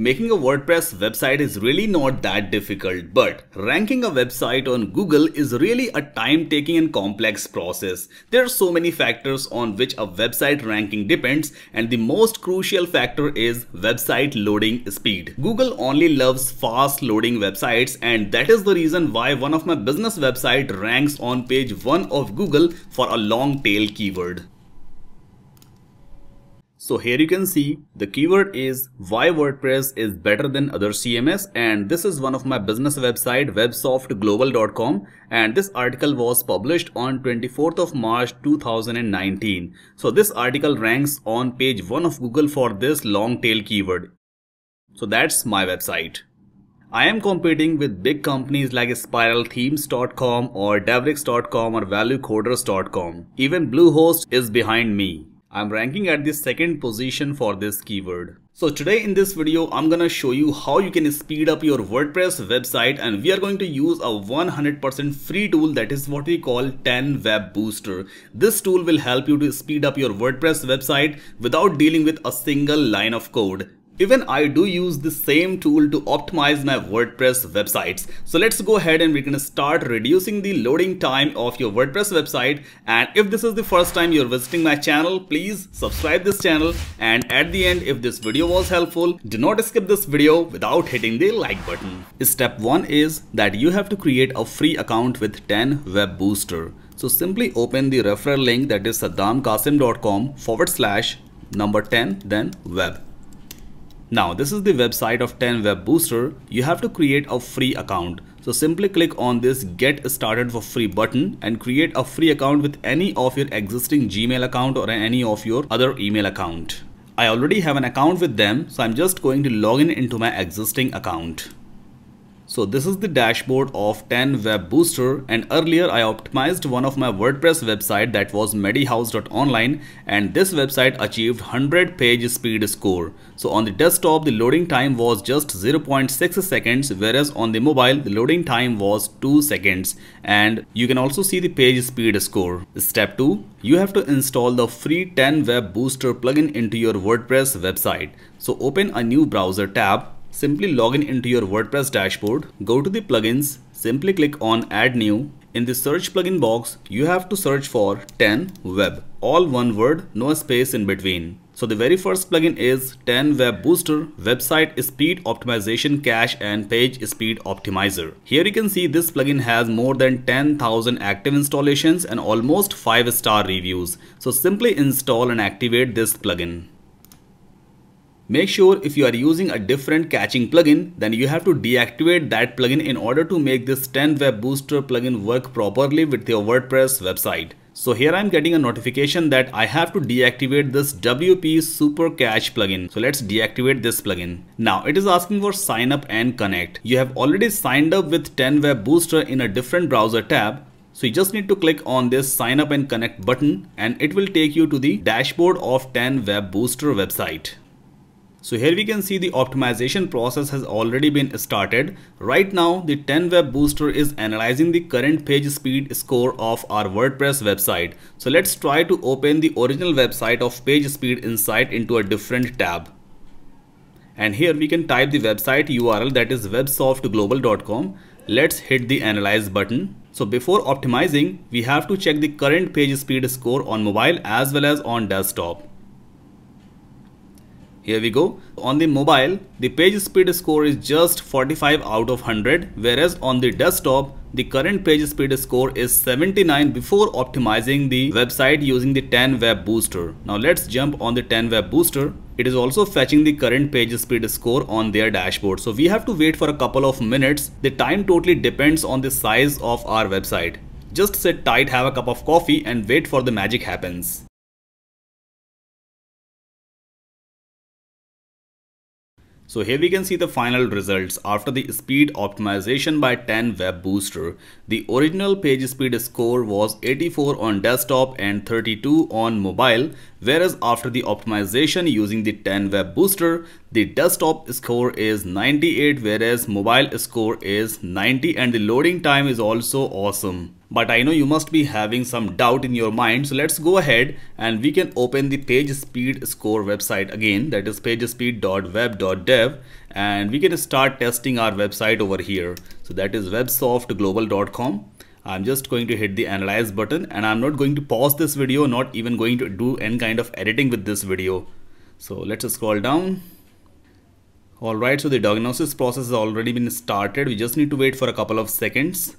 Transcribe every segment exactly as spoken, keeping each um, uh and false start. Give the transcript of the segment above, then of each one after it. Making a WordPress website is really not that difficult, but ranking a website on Google is really a time-taking and complex process. There are so many factors on which a website ranking depends, and the most crucial factor is website loading speed. Google only loves fast loading websites, and that is the reason why one of my business websites ranks on page one of Google for a long tail keyword. So here you can see the keyword is why WordPress is better than other C M S, and this is one of my business website websoft global dot com, and this article was published on twenty-fourth of March two thousand nineteen. So this article ranks on page one of Google for this long tail keyword. So that's my website. I am competing with big companies like spiral themes dot com or devrix dot com or value coders dot com. Even Bluehost is behind me. I'm ranking at the second position for this keyword. So today in this video, I'm gonna show you how you can speed up your WordPress website, and we are going to use a one hundred percent free tool that is what we call ten web booster. This tool will help you to speed up your WordPress website without dealing with a single line of code. Even I do use the same tool to optimize my WordPress websites. So let's go ahead and we're gonna start reducing the loading time of your WordPress website. And if this is the first time you're visiting my channel, please subscribe this channel. And at the end, if this video was helpful, do not skip this video without hitting the like button. Step one is that you have to create a free account with ten web booster. So simply open the referral link, that is saddamkassim dot com forward slash number ten, then web. Now this is the website of ten web booster. You have to create a free account. So simply click on this get started for free button and create a free account with any of your existing Gmail account or any of your other email account. I already have an account with them, so I'm just going to log in into my existing account. So this is the dashboard of ten web booster, and earlier I optimized one of my WordPress website that was medihouse dot online, and this website achieved one hundred page speed score. So on the desktop the loading time was just zero point six seconds, whereas on the mobile the loading time was two seconds, and you can also see the page speed score. Step two, you have to install the free ten web booster plugin into your WordPress website. So open a new browser tab. Simply log in into your WordPress dashboard, go to the plugins, simply click on add new. In the search plugin box, you have to search for ten web, all one word, no space in between. So the very first plugin is ten web booster website speed optimization cache and page speed optimizer. Here you can see this plugin has more than ten thousand active installations and almost five star reviews. So simply install and activate this plugin. Make sure if you are using a different caching plugin, then you have to deactivate that plugin in order to make this ten web booster plugin work properly with your WordPress website. So here I'm getting a notification that I have to deactivate this W P Super Cache plugin. So let's deactivate this plugin. Now it is asking for sign up and connect. You have already signed up with ten web booster in a different browser tab. So you just need to click on this sign up and connect button, and it will take you to the dashboard of ten web booster website. So here we can see the optimization process has already been started. Right now, the ten web booster is analyzing the current page speed score of our WordPress website. So let's try to open the original website of PageSpeed Insight into a different tab. And here we can type the website U R L, that is websoft global dot com. Let's hit the analyze button. So before optimizing, we have to check the current page speed score on mobile as well as on desktop. Here we go. On the mobile, the page speed score is just forty-five out of one hundred, whereas on the desktop, the current page speed score is seventy-nine before optimizing the website using the ten web booster. Now let's jump on the ten web booster. It is also fetching the current page speed score on their dashboard. So we have to wait for a couple of minutes. The time totally depends on the size of our website. Just sit tight, have a cup of coffee, and wait for the magic happens. So here we can see the final results after the speed optimization by ten web booster. The original page speed score was eighty-four on desktop and thirty-two on mobile, whereas after the optimization using the ten web booster, The desktop score is ninety-eight, whereas mobile score is ninety, and the loading time is also awesome. But I know you must be having some doubt in your mind, so let's go ahead and we can open the PageSpeed score website again, that is pagespeed dot web dot dev, and we can start testing our website over here. So that is websoft global dot com. I'm just going to hit the analyze button, and I'm not going to pause this video, not even going to do any kind of editing with this video. So let's scroll down. Alright, so the diagnosis process has already been started. We just need to wait for a couple of seconds.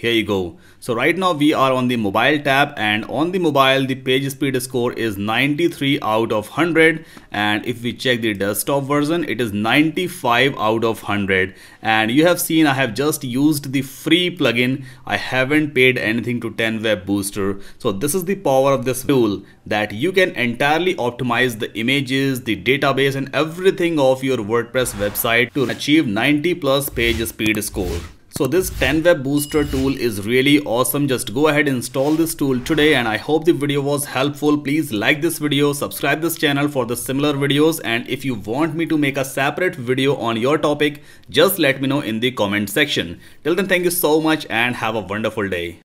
Here you go. So right now we are on the mobile tab, and on the mobile the page speed score is ninety-three out of one hundred, and if we check the desktop version it is ninety-five out of one hundred. And you have seen I have just used the free plugin. I haven't paid anything to ten web Booster. So this is the power of this tool, that you can entirely optimize the images, the database and everything of your WordPress website to achieve ninety plus page speed score. So this ten web Booster tool is really awesome. Just go ahead and install this tool today, and I hope the video was helpful. Please like this video, subscribe this channel for the similar videos, and if you want me to make a separate video on your topic, just let me know in the comment section. Till then, thank you so much and have a wonderful day.